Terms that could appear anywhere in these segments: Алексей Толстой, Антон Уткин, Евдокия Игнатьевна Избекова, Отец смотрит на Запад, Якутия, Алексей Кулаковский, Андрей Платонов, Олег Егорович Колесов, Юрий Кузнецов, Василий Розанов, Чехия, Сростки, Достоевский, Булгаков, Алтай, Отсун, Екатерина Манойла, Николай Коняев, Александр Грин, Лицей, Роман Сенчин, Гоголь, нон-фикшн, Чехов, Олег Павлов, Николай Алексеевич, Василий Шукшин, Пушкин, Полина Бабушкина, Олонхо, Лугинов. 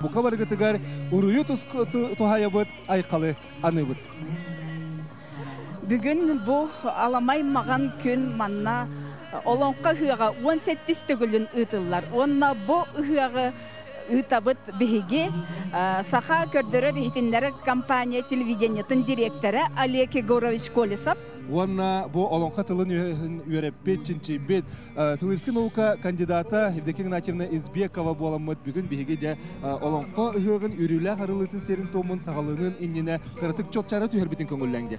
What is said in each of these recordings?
Буквально тегар уруютус тухаябут айкалы аныбут. Бүгін бұл аламай маған күн манна Олонқа ғыға 17 түгілін ұтылар. Онна бұл ғыға ұтабыт бігі саха көрдірі рейхтіндері компания телевидениятын директоры Олег Егорович Колесов. Онна бұл Олонқа тылын үйеріп бет, чинчи бет. Филерскі наука кандидата Евдокия Игнатьевна Избекова боламыд бүгін бігі де Олонқа ғығын үйрілі ғарылытын серін томын сағалының инніне қыратық чопчары түйербетін көңілләңде.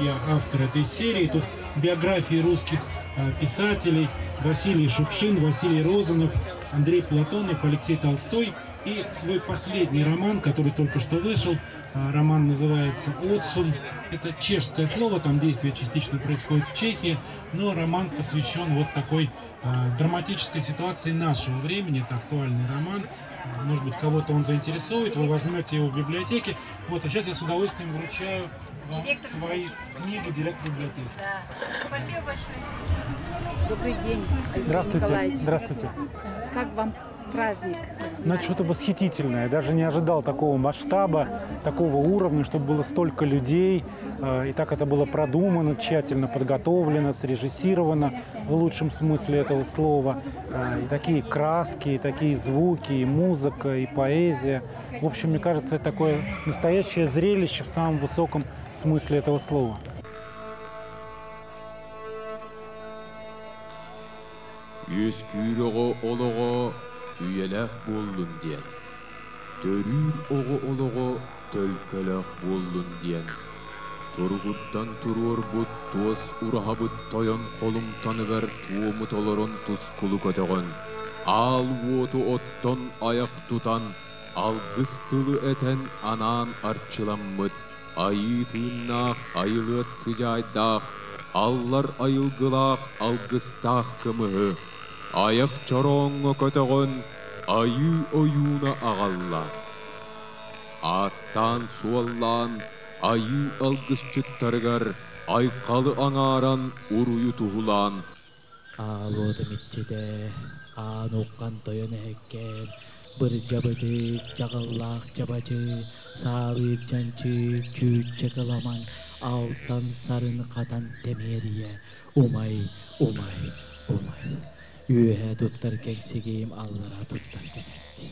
Я автор этой серии. Тут биографии русских писателей: Василий Шукшин, Василий Розанов, Андрей Платонов, Алексей Толстой. И свой последний роман, который только что вышел. Роман называется «Отсун». Это чешское слово, там действие частично происходит в Чехии. Но роман посвящен вот такой драматической ситуации нашего времени. Это актуальный роман. Может быть, кого-то он заинтересует. Вы возьмете его в библиотеке. Вот, а сейчас я с удовольствием вручаю свои книги директору библиотеки. Да. Спасибо большое. Добрый день, Алексей Здравствуйте. Николаевич. Здравствуйте. Как вам праздник? Ну, это что-то восхитительное. Я даже не ожидал такого масштаба, такого уровня, чтобы было столько людей. И так это было продумано, тщательно подготовлено, срежиссировано в лучшем смысле этого слова. И такие краски, и такие звуки, и музыка, и поэзия. В общем, мне кажется, это такое настоящее зрелище в самом высоком смысле этого слова. Üyelek buldun diyen, törür oğu tölkelek buldun diyen, turguttan turur but tuas urahabut tayan kolum tanıver tuğumut olurun tuskulu kategon, al votu ottan ayak tutan, algıstılı eten anan arçılanmıt, ayıtınnak ayılıt sıcaydak, allar ayılgılak algıstak kımıhı. Аяқ чароңы көтіғын, айы-ойуна ағалла. Аттан суаллан, айы алғысчыттарғар, айқалы аңаран ұруы тұғылан. Алуадым итчеде, аң оққан тойын әккен, бір жабыды, жағаллақ жабачы, сағыр жанчы, чүтчі қыламан, алтан сарын қатан темерие, умай, умай, умай. Үйе тұттар кәксігейім аллара тұттар кәнетті.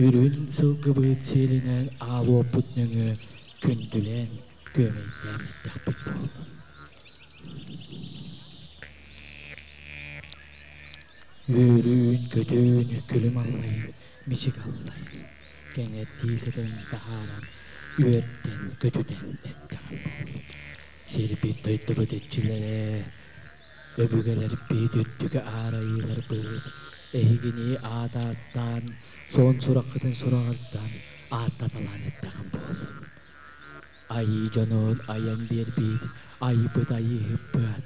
Үрін сылғы бұд селінен алу бұтныңы күнділен көмейден еттіқ бұт болдым. Үрін көтін күлім аңлайын, мечек аңлайын. Кәнетті сәтін тағаран, өрттен көтіден еттіған болдым. Сербі тойты бұд етчілері, Öbügeler bir düttüge ağrayılar bıd, ehigini ağdattan, son surakıdın surakıddan ağdatalan ettiğim boğulun. Ayı canun ayan bir bid, ayı bıd ayı hıbbıd.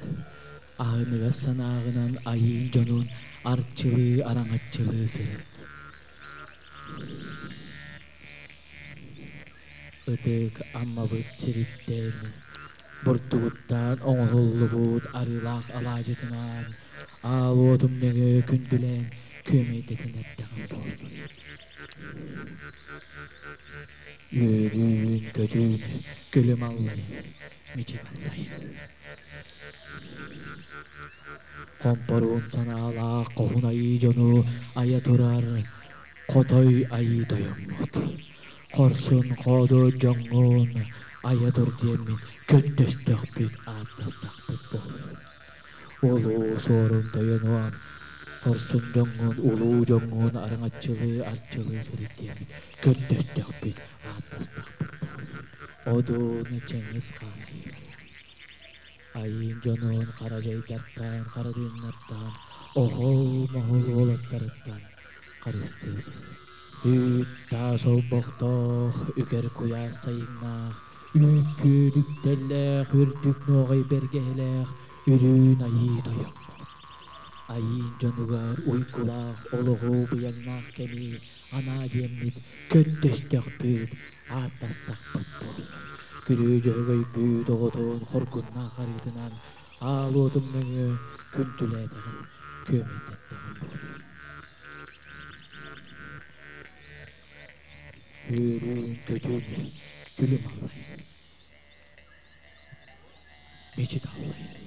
Ağını ve sanağınan ayın canun artçılığı, aranatçılığı serildi. Idık amma bıd seritten, Бұрттығыттан оңғылығыд арылақ алажытынан, ал отымдығы күнділен көмейдетін әттіғым болдың. Өрін көтін күлім аллайын, мечек аллайын. Қомпырын санала қоғын айы жону айы тұрар, қотой айы тойым ұт. Қорсын қоды жоңғын, Ая дұрдемін көттөстіқ бет, аттастақ бет болын. Олу сорын тойынуан, қорсын жоңын, улу жоңын, арыңатчылы, атчылы сіреттемін, көттөстіқ бет, аттастақ бет болын. Одуны чәңіз қанай. Айын жоңын қаражайдақтан, қарадуыннардан, оғыл-моғыл олаттарыттан, қарысты сірет. Үт та сол боқтық, үгер көя сайыннақ, Үлкіліктерлік, үрдік ноғай бергелік, үрін айы тойық. Айын жонығар ұйқылақ, олығы бұяннақ кәмі, ана деммет, көттістік бүт, аттастық бұт бұл. Күрі жөғай бүт оғытын, құргынна қарғытынан, Ağlıyordum beni, küntüleydiğim, kömet ettiğim. Buyurun götüm, gülüm ağlayın. Mecid ağlayın.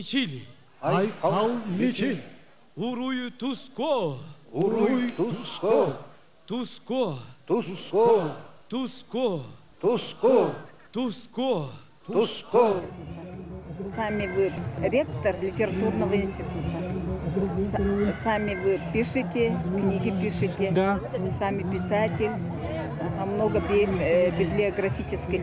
Мичили. Айкал Мичили. Уруй Туско. Уруй Туско. Туско. Туско. Туско. Туско. Туско. Туско. Сами вы ректор литературного института. Сами вы пишете, книги пишете. Да. Сами писатель. Много библиографических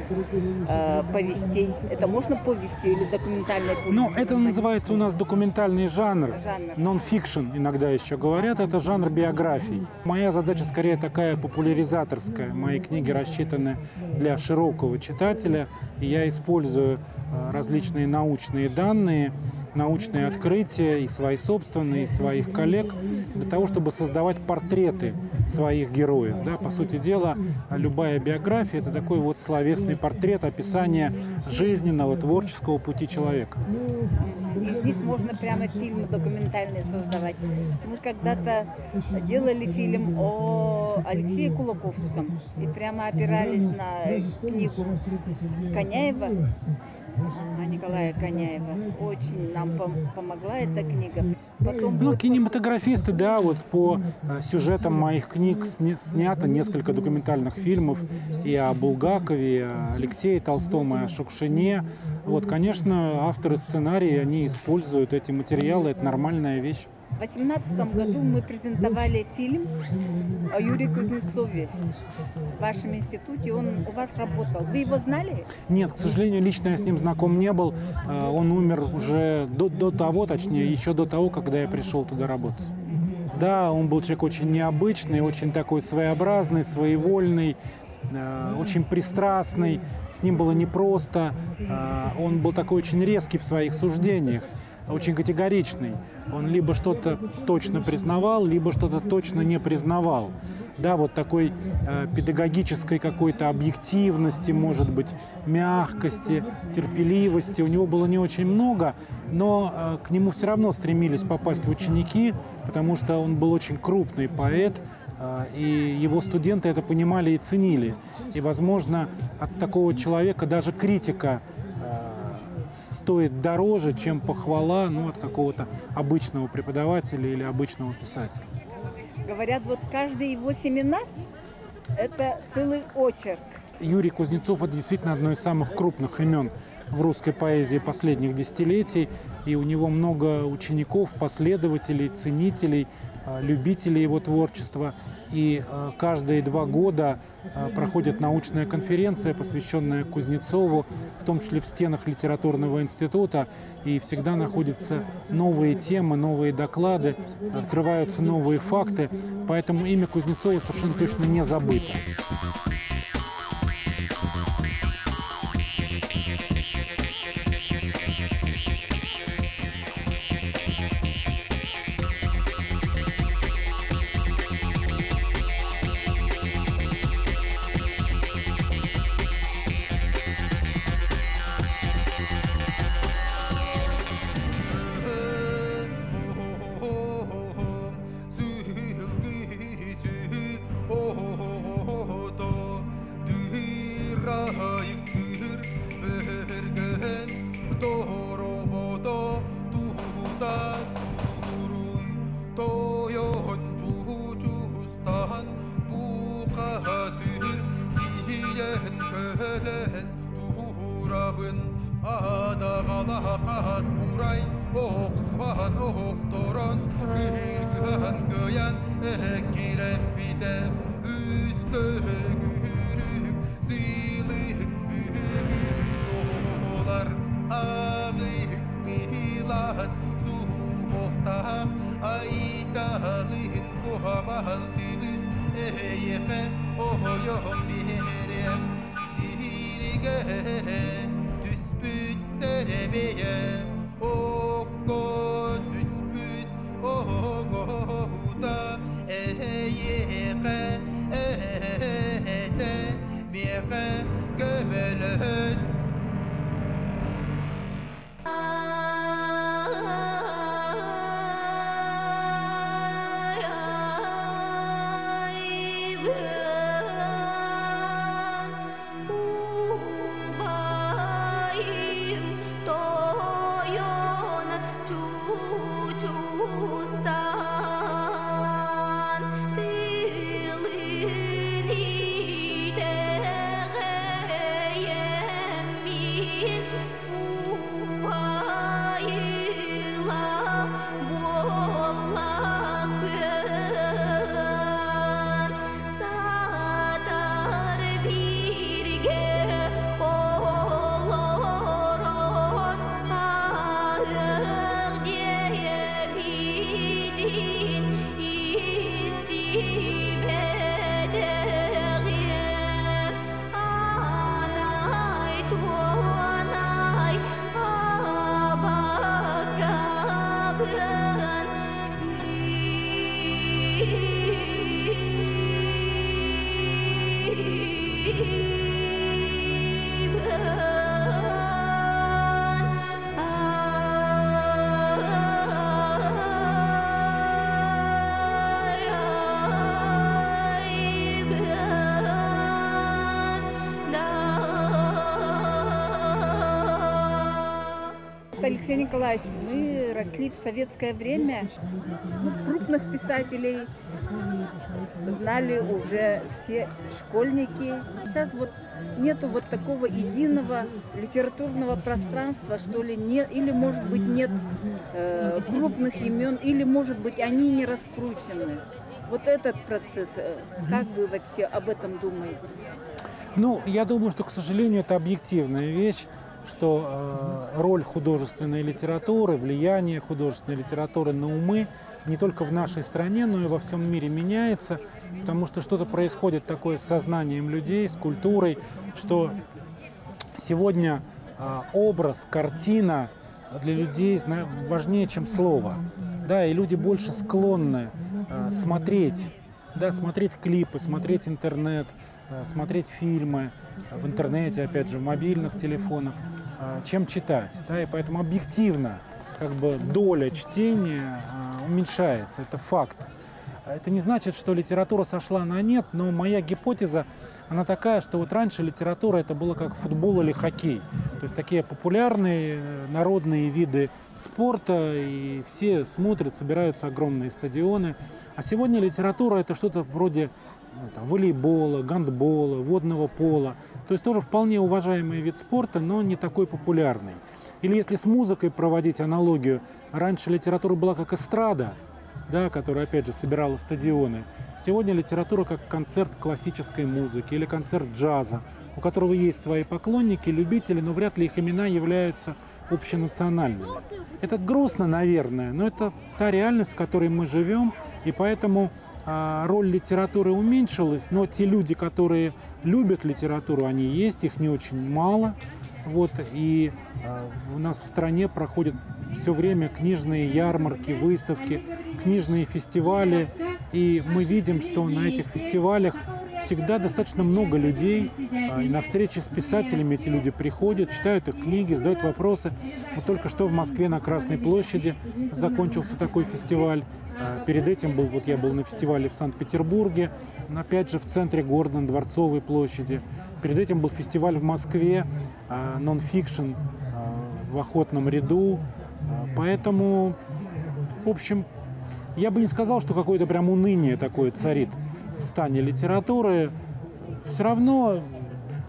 повестей. Это можно повести или документальное? Ну, это называется у нас документальный жанр. Нон-фикшн иногда еще говорят. Это жанр биографий. Моя задача скорее такая популяризаторская. Мои книги рассчитаны для широкого читателя. И я использую различные научные данные, научные открытия, и свои собственные, и своих коллег, для того, чтобы создавать портреты своих героев. Да? По сути дела, любая биография – это такой вот словесный портрет, описание жизненного, творческого пути человека. Из них можно прямо фильмы документальные создавать. Мы когда-то делали фильм о Алексее Кулаковском и прямо опирались на книгу Коняева. Николая Коняева. Очень нам помогла эта книга. Потом... Ну, кинематографисты, да, вот по сюжетам моих книг снято несколько документальных фильмов и о Булгакове, и о Алексее Толстом, и о Шукшине. Вот, конечно, авторы сценария, они используют эти материалы, это нормальная вещь. В 2018 году мы презентовали фильм о Юрии Кузнецове в вашем институте. Он у вас работал. Вы его знали? Нет, к сожалению, лично я с ним знаком не был. Он умер уже еще до того, когда я пришел туда работать. Да, он был человек очень необычный, очень такой своеобразный, своевольный, очень пристрастный. С ним было непросто. Он был такой очень резкий в своих суждениях, очень категоричный. Он либо что-то точно признавал, либо что-то точно не признавал. Да, вот такой педагогической какой-то объективности, может быть, мягкости, терпеливости у него было не очень много, но к нему все равно стремились попасть ученики, потому что он был очень крупный поэт, и его студенты это понимали и ценили. И, возможно, от такого человека даже критика стоит дороже, чем похвала, ну, от какого-то обычного преподавателя или обычного писателя. Говорят, вот каждый его семинар – это целый очерк. Юрий Кузнецов – это действительно одно из самых крупных имен в русской поэзии последних десятилетий. И у него много учеников, последователей, ценителей, любителей его творчества. И каждые 2 года проходит научная конференция, посвященная Кузнецову, в том числе в стенах литературного института. И всегда находятся новые темы, новые доклады, открываются новые факты. Поэтому имя Кузнецова совершенно точно не забыто. Алексей Николаевич, мы росли в советское время, крупных писателей знали уже все школьники. Сейчас вот нету вот такого единого литературного пространства, что ли, нет, или может быть нет крупных имен, или может быть они не раскручены. Вот этот процесс, как вы вообще об этом думаете? Ну, я думаю, что, к сожалению, это объективная вещь, что роль художественной литературы, влияние художественной литературы на умы не только в нашей стране, но и во всем мире меняется, потому что что-то происходит такое с сознанием людей, с культурой, что сегодня образ, картина для людей важнее, чем слово. Да, и люди больше склонны смотреть, да, смотреть клипы, смотреть интернет, смотреть фильмы в интернете, опять же, в мобильных телефонах, чем читать. Да, и поэтому объективно как бы доля чтения уменьшается, это факт. Это не значит, что литература сошла на нет, но моя гипотеза, она такая, что вот раньше литература это было как футбол или хоккей. То есть такие популярные народные виды спорта, и все смотрят, собираются огромные стадионы. А сегодня литература это что-то вроде волейбола, гандбола, водного пола. То есть тоже вполне уважаемый вид спорта, но не такой популярный. Или если с музыкой проводить аналогию, раньше литература была как эстрада, да, которая, опять же, собирала стадионы. Сегодня литература как концерт классической музыки или концерт джаза, у которого есть свои поклонники, любители, но вряд ли их имена являются общенациональными. Это грустно, наверное, но это та реальность, в которой мы живем, и поэтому роль литературы уменьшилась, но те люди, которые любят литературу, они есть, их не очень мало. Вот, и у нас в стране проходят все время книжные ярмарки, выставки, книжные фестивали. И мы видим, что на этих фестивалях всегда достаточно много людей. И на встречи с писателями эти люди приходят, читают их книги, задают вопросы. Вот только что в Москве на Красной площади закончился такой фестиваль. Перед этим был, вот я был на фестивале в Санкт-Петербурге, опять же в центре города, на Дворцовой площади. Перед этим был фестиваль в Москве, нон-фикшн в Охотном ряду. Поэтому, в общем, я бы не сказал, что какое-то прям уныние такое царит в стане литературы. Все равно,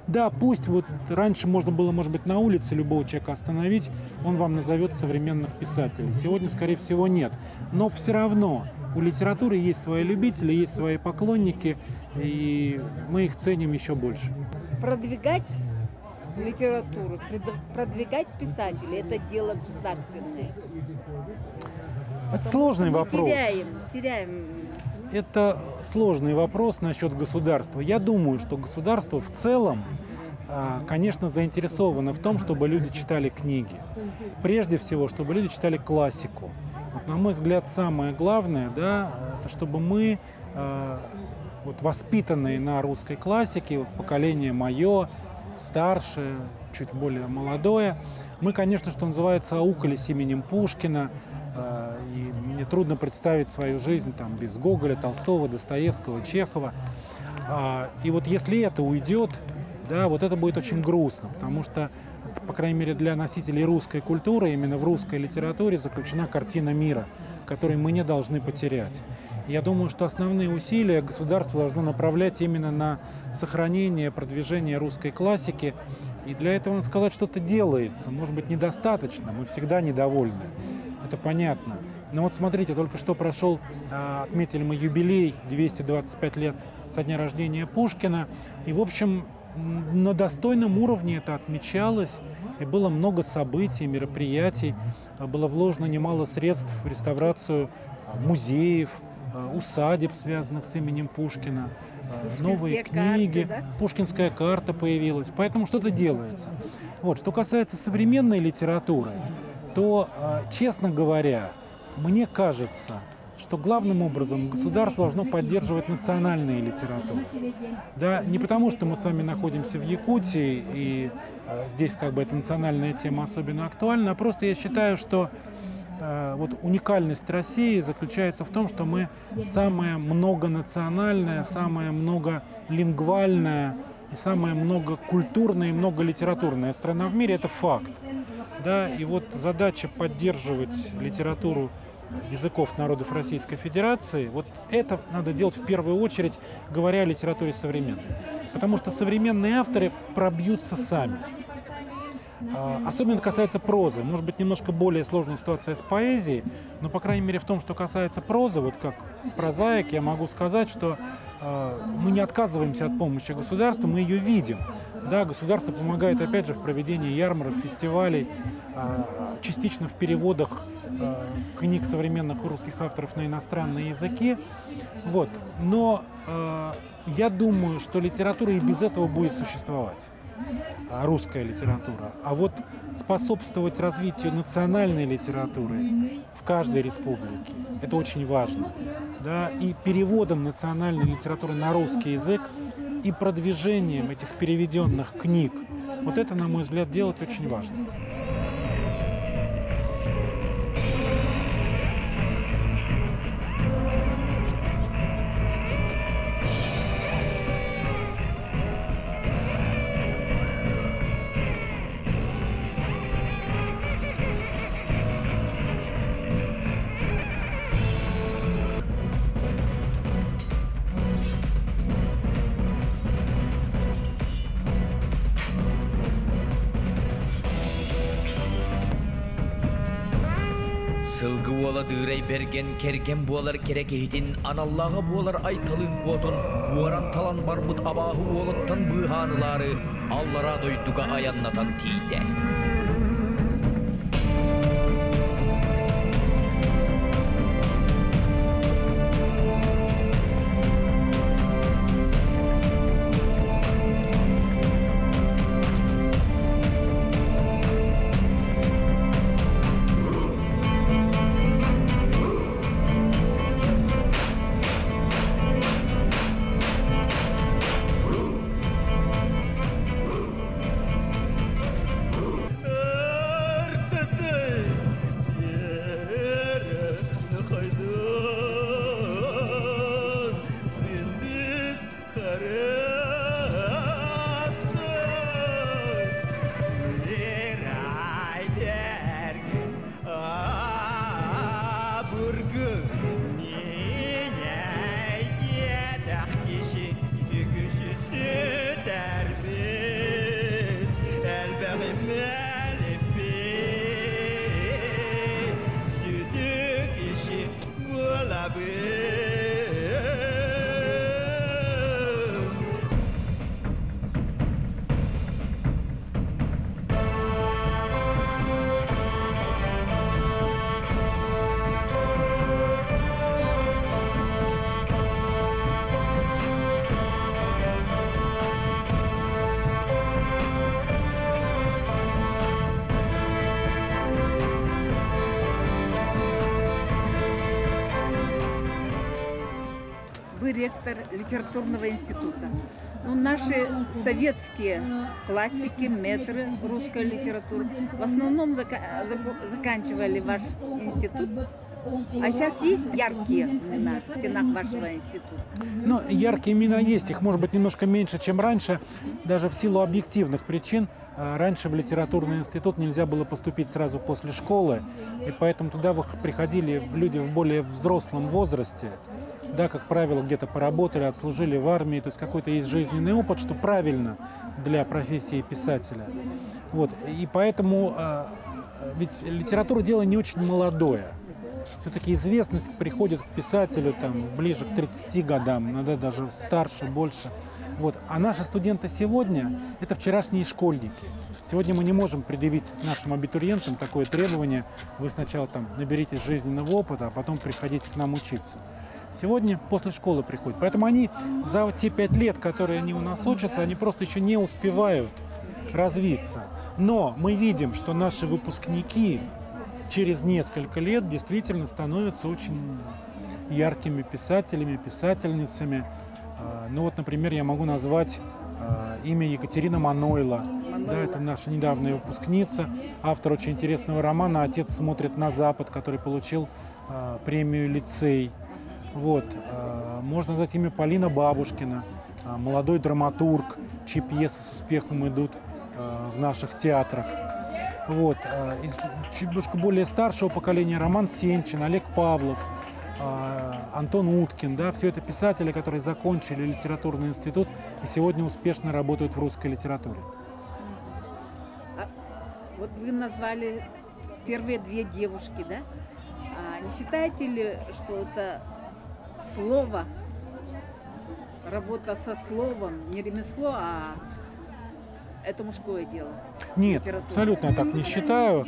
да, пусть вот раньше можно было, может быть, на улице любого человека остановить, он вам назовет современных писателей. Сегодня, скорее всего, нет. Но все равно у литературы есть свои любители, есть свои поклонники, и мы их ценим еще больше. Продвигать литературу, продвигать писателей – это дело государственное. Это сложный вопрос. Теряем Это сложный вопрос насчет государства. Я думаю, что государство в целом, конечно, заинтересовано в том, чтобы люди читали книги. Прежде всего, чтобы люди читали классику. Вот, на мой взгляд, самое главное, это чтобы мы, воспитанные на русской классике, поколение мое, старшее, чуть более молодое, мы, конечно, что называется, аукались именем Пушкина. И мне трудно представить свою жизнь там без Гоголя, Толстого, Достоевского, Чехова. И вот если это уйдет, это будет очень грустно, потому что, по крайней мере, для носителей русской культуры, именно в русской литературе заключена картина мира, которую мы не должны потерять. Я думаю, что основные усилия государство должно направлять именно на сохранение, продвижение русской классики. И для этого, надо сказать, что-то делается. Может быть, недостаточно, мы всегда недовольны. Это понятно. Но вот смотрите, только что прошел, отметили мы юбилей, 225 лет со дня рождения Пушкина. И, в общем, на достойном уровне это отмечалось. И было много событий, мероприятий. Было вложено немало средств в реставрацию музеев, усадеб, связанных с именем Пушкина. Новые книги, пушкинская карта появилась. Поэтому что-то делается. Вот. Что касается современной литературы, то, честно говоря, мне кажется, что главным образом государство должно поддерживать национальные литературы. Не потому, что мы с вами находимся в Якутии, и здесь как бы эта национальная тема особенно актуальна, а просто я считаю, что уникальность России заключается в том, что мы самая многонациональная, самая многолингвальная и самая многокультурная и многолитературная страна в мире. Это факт. И вот задача поддерживать литературу языков народов Российской Федерации, вот это надо делать в первую очередь, говоря о литературе современной. Потому что современные авторы пробьются сами. Особенно касается прозы. Может быть, немножко более сложная ситуация с поэзией, но, по крайней мере, в том, что касается прозы, вот как прозаик, я могу сказать, что мы не отказываемся от помощи государства, мы ее видим. Государство помогает, опять же, в проведении ярмарок, фестивалей, частично в переводах книг современных русских авторов на иностранные языки. Вот. Но я думаю, что литература и без этого будет существовать, русская литература. А вот способствовать развитию национальной литературы в каждой республике, это очень важно. И переводом национальной литературы на русский язык, и продвижением этих переведенных книг. Вот это, на мой взгляд, делать очень важно. Берген керген болар керек етін аналлағы болар айталын квотын уаран талан барбыт абағы олыттан бұғанылары аллара дойдуға аяннатан тейді. первый ректор литературного института. Ну, наши советские классики, метры русской литературы в основном заканчивали ваш институт. А сейчас есть яркие имена в стенах вашего института? Ну, яркие имена есть. Их может быть немножко меньше, чем раньше. Даже в силу объективных причин. Раньше в литературный институт нельзя было поступить сразу после школы. И поэтому туда приходили люди в более взрослом возрасте. Да, как правило, где-то поработали, отслужили в армии. То есть какой-то есть жизненный опыт, что правильно для профессии писателя. Вот. И поэтому ведь литература – дело не очень молодое. Все-таки известность приходит к писателю там, ближе к 30 годам, иногда даже старше, больше. Вот. А наши студенты сегодня – это вчерашние школьники. Сегодня мы не можем предъявить нашим абитуриентам такое требование: вы сначала там, наберитесь жизненного опыта, а потом приходите к нам учиться. Сегодня после школы приходят. Поэтому они за те 5 лет, которые они у нас учатся, они просто еще не успевают развиться. Но мы видим, что наши выпускники через несколько лет действительно становятся очень яркими писателями, писательницами. Ну вот, например, я могу назвать имя Екатерина Манойла. Да, это наша недавняя выпускница, автор очень интересного романа «Отец смотрит на Запад», который получил премию «Лицей». Вот. Можно назвать имя Полина Бабушкина, молодой драматург, чьи пьесы с успехом идут в наших театрах. Вот. Из немножко более старшего поколения Роман Сенчин, Олег Павлов, Антон Уткин. Да, все это писатели, которые закончили литературный институт и сегодня успешно работают в русской литературе. А вот вы назвали первые 2 девушки, да? А не считаете ли, что это слово, работа со словом, не ремесло, а это мужское дело? Нет, абсолютно так не считаю.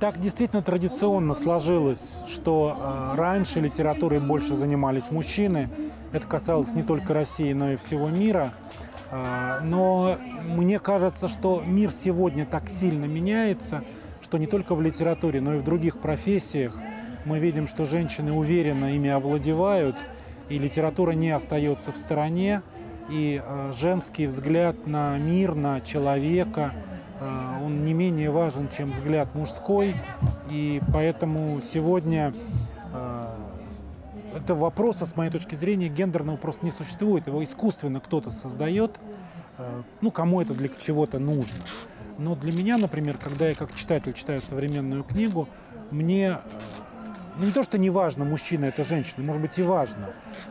Так действительно традиционно сложилось, что раньше литературой больше занимались мужчины. Это касалось не только России, но и всего мира. Но мне кажется, что мир сегодня так сильно меняется, что не только в литературе, но и в других профессиях мы видим, что женщины уверенно ими овладевают, и литература не остается в стороне. И женский взгляд на мир, на человека, он не менее важен, чем взгляд мужской. И поэтому сегодня этого вопроса, с моей точки зрения, гендерного просто не существует. Его искусственно кто-то создает. Ну, кому это для чего-то нужно. Но для меня, например, когда я как читатель читаю современную книгу, мне... Ну, не то, что не важно, мужчина это женщина, может быть и важно,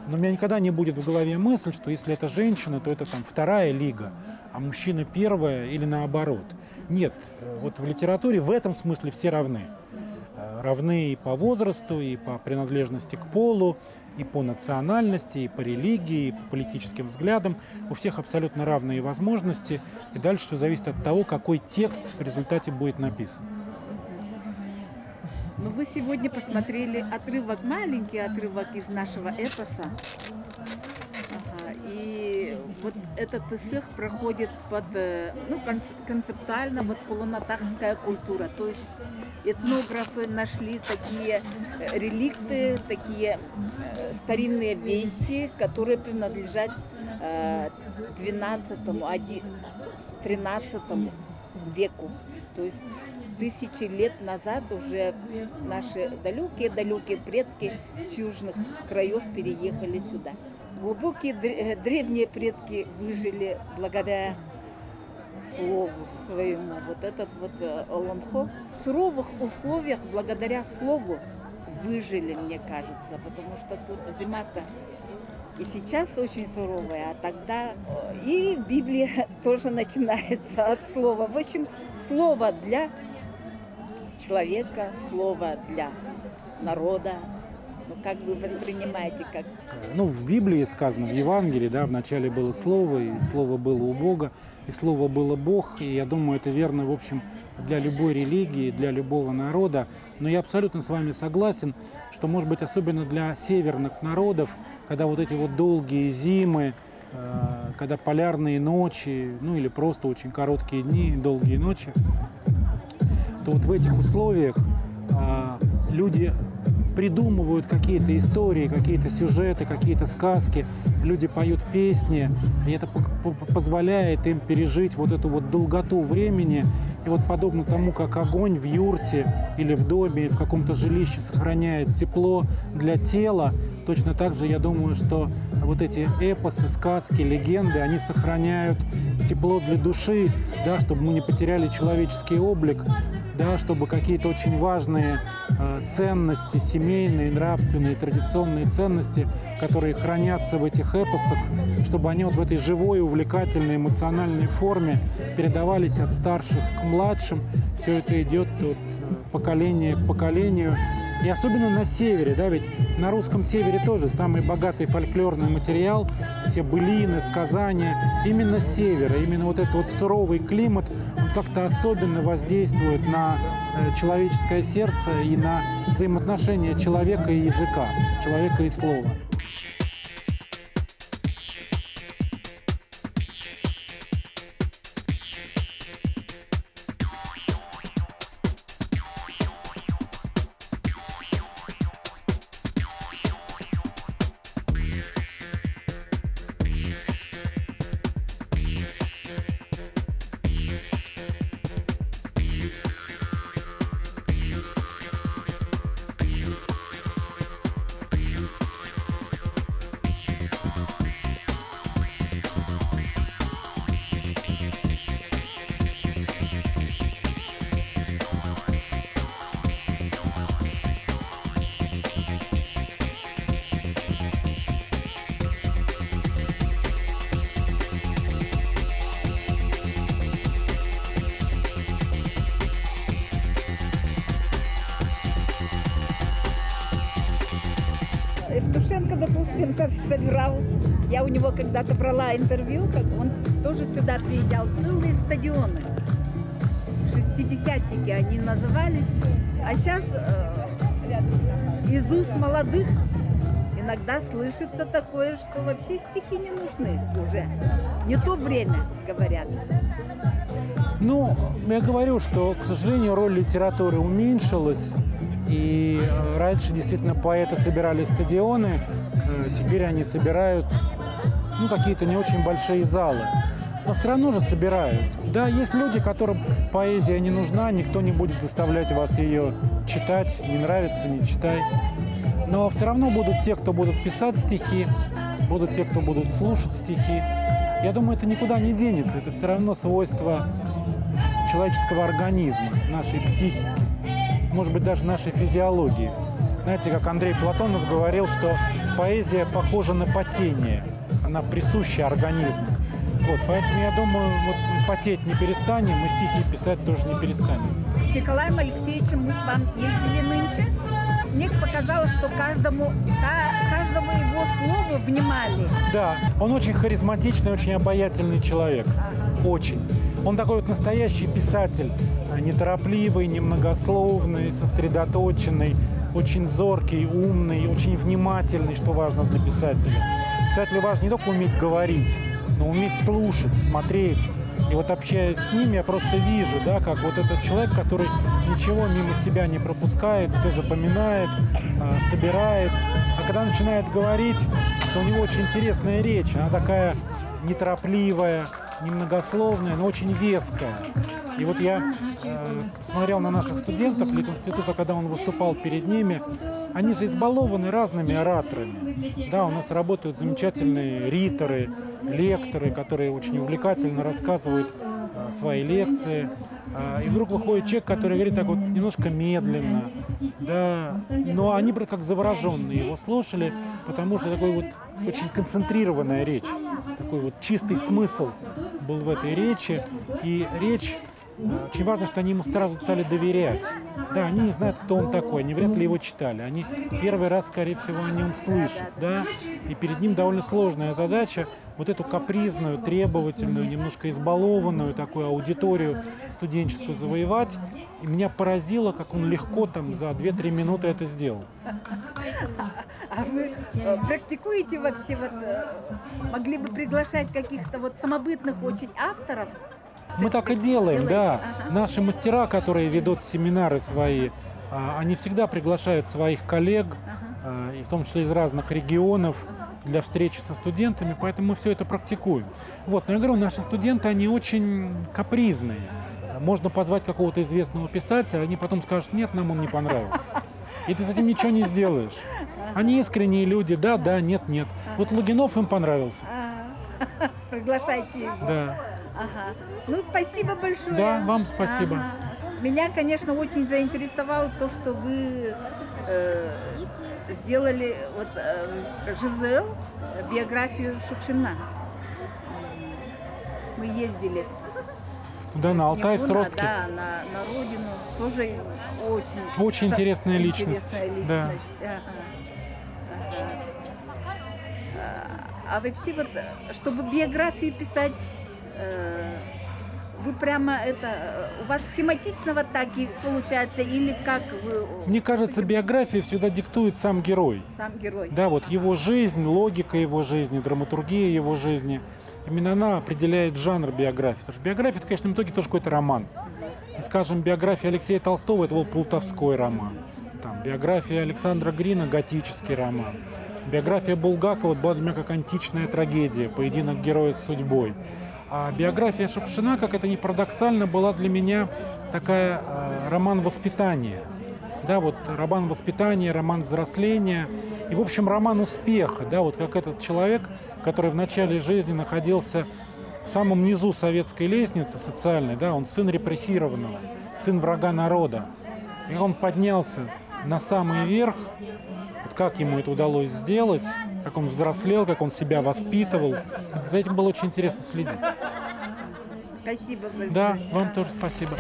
но у меня никогда не будет в голове мысль, что если это женщина, то это там 2-я лига, а мужчина 1-я или наоборот. Нет, вот в литературе в этом смысле все равны. Равны и по возрасту, и по принадлежности к полу, и по национальности, и по религии, и по политическим взглядам. У всех абсолютно равные возможности, и дальше все зависит от того, какой текст в результате будет написан. Но вы сегодня посмотрели отрывок, маленький отрывок из нашего эпоса. Ага. И вот этот эссе проходит под, ну, концептуально, вот полунатахская культура. То есть этнографы нашли такие реликты, такие старинные вещи, которые принадлежат 12–13 веку. То есть 1000 лет назад уже наши далекие-далекие предки с южных краев переехали сюда. Глубокие древние предки выжили благодаря слову своему. Вот этот вот Олонхо. В суровых условиях благодаря слову выжили, мне кажется, потому что тут зима-то и сейчас очень суровая, а тогда и Библия тоже начинается от слова. В общем, слово для человека, слово для народа. Ну, как вы воспринимаете? Как... Ну, в Библии сказано, в Евангелии, да, вначале было слово, и слово было у Бога, и слово было Бог, и я думаю, это верно, в общем, для любой религии, для любого народа. Но я абсолютно с вами согласен, что, может быть, особенно для северных народов, когда вот эти вот долгие зимы, когда полярные ночи, ну, или просто очень короткие дни, долгие ночи, то вот в этих условиях люди придумывают какие-то истории, какие-то сюжеты, какие-то сказки, люди поют песни, и это позволяет им пережить вот эту вот долготу времени. И вот подобно тому, как огонь в юрте или в доме, в каком-то жилище сохраняет тепло для тела, точно так же, я думаю, что вот эти эпосы, сказки, легенды, они сохраняют тепло для души, да, чтобы мы не потеряли человеческий облик, да, чтобы какие-то очень важные ценности, семейные, нравственные, традиционные ценности, которые хранятся в этих эпосах, чтобы они вот в этой живой, увлекательной, эмоциональной форме передавались от старших к младшим. Все это идет от поколения к поколению. И особенно на севере, да, ведь на русском севере тоже самый богатый фольклорный материал, все былины, сказания, именно с севера, именно вот этот вот суровый климат, он как-то особенно воздействует на человеческое сердце и на взаимоотношения человека и языка, человека и слова. Собирал. Я у него когда-то брала интервью, как он тоже сюда приезжал. Целые стадионы. Шестидесятники они назывались. А сейчас из уст молодых иногда слышится такое, что вообще стихи не нужны уже. Не то время, говорят. Ну, я говорю, что, к сожалению, роль литературы уменьшилась. И раньше действительно поэты собирали стадионы. Теперь они собирают, ну, какие-то не очень большие залы. Но все равно же собирают. Да, есть люди, которым поэзия не нужна, никто не будет заставлять вас ее читать. Не нравится, не читай. Но все равно будут те, кто будут писать стихи, будут те, кто будут слушать стихи. Я думаю, это никуда не денется. Это все равно свойство человеческого организма, нашей психики, может быть, даже нашей физиологии. Знаете, как Андрей Платонов говорил, что поэзия похожа на потение, она присуща организму. Вот, поэтому, я думаю, вот потеть не перестанем, и стихи писать тоже не перестанем. С Николаем Алексеевичем мы к вам ездили нынче. Мне показалось, что каждому его слову внимали. Да, он очень харизматичный, очень обаятельный человек. Ага. Очень. Он такой вот настоящий писатель, неторопливый, немногословный, сосредоточенный, очень зоркий, умный, очень внимательный, что важно для писателя. Писателю важно не только уметь говорить, но уметь слушать, смотреть. И вот, общаясь с ним, я просто вижу, да, как вот этот человек, который ничего мимо себя не пропускает, все запоминает, собирает. А когда начинает говорить, то у него очень интересная речь. Она такая неторопливая, немногословная, но очень веская. И вот я смотрел на наших студентов Литинститута, когда он выступал перед ними. Они же избалованы разными ораторами. Да, у нас работают замечательные риторы, лекторы, которые очень увлекательно рассказывают свои лекции. И вдруг выходит человек, который говорит так вот немножко медленно. Да, но они как завороженные его слушали, потому что такой вот очень концентрированная речь, такой вот чистый смысл был в этой речи. И речь... Очень важно, что они ему сразу стали доверять. Да, они не знают, кто он такой, они вряд ли его читали. Они первый раз, скорее всего, о нем слышат. Да? И перед ним довольно сложная задача вот эту капризную, требовательную, немножко избалованную такую аудиторию студенческую завоевать. И меня поразило, как он легко там за 2-3 минуты это сделал. А вы практикуете вообще, вот, могли бы приглашать каких-то вот самобытных очень авторов? Мы так и делаем, да. Наши мастера, которые ведут семинары свои Они всегда приглашают своих коллег, и в том числе из разных регионов, для встречи со студентами, поэтому мы все это практикуем. Вот, но я говорю, наши студенты, они очень капризные. Можно позвать какого-то известного писателя, они потом скажут: нет, нам он не понравился. И ты с этим ничего не сделаешь. Они искренние люди, да, да, нет, нет. Вот Лугинов им понравился. Приглашайте его. Да. Ага. Ну, спасибо большое. Да, вам спасибо. Ага. Меня, конечно, очень заинтересовало то, что вы сделали вот, Жизель, биографию Шукшина. Мы ездили. Да, на Алтай, в Сростки. Да, на родину. Тоже очень, очень интересная личность. Да. Ага. А вообще, вот, чтобы биографии писать, вы прямо это, у вас схематично вот так и получается, или как вы... Мне кажется, биографию всегда диктует сам герой. Сам герой. Да, вот его жизнь, логика его жизни, драматургия его жизни. Именно она определяет жанр биографии. Потому что биография, это, конечно, в итоге тоже какой-то роман. И, скажем, биография Алексея Толстого – это был плутовской роман. Там, биография Александра Грина – готический роман. Биография Булгакова была для меня как античная трагедия, поединок героя с судьбой. А биография Шукшина, как это ни парадоксально, была для меня такая роман воспитания. Да, вот роман воспитания, роман взросления и, в общем, роман успеха. Да, вот как этот человек, который в начале жизни находился в самом низу советской лестницы социальной, да, он сын репрессированного, сын врага народа. И он поднялся на самый верх. Вот как ему это удалось сделать, как он взрослел, как он себя воспитывал. За этим было очень интересно следить. Спасибо большое. Да, вам тоже спасибо.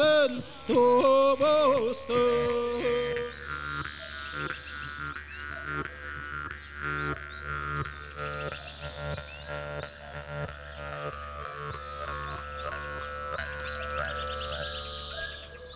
Alın, to bostu.